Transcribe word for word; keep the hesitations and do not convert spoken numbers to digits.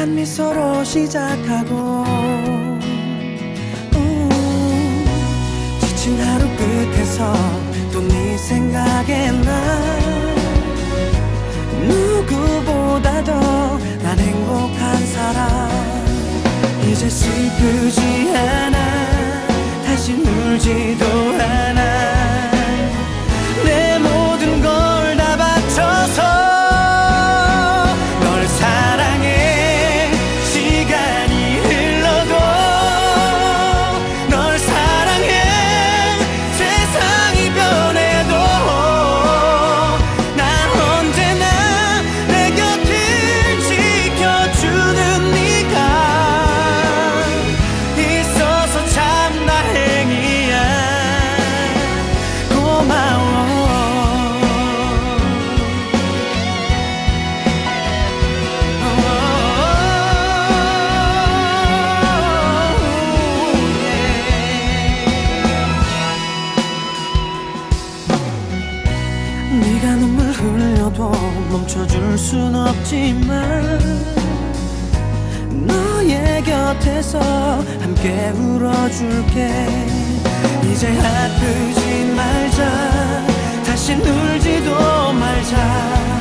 강한 미소로 시작하고 오, 지친 하루 끝에서 또 네 생각에 나 누구보다도 난 행복한 사람 이제 슬프지 않아 다시 울지도 않아 내 모든 걸 다 바쳐서 널 사랑해 시간이 흘러도 널 사랑해 세상이 변해도 난 언제나 내 곁을 지켜주는 네가 있어서 참 다행이야 고마워 네가 눈물 흘려도 멈춰줄 순 없지만 너의 곁에서 함께 울어줄게 이제 아프지 말자 다시 울지도 말자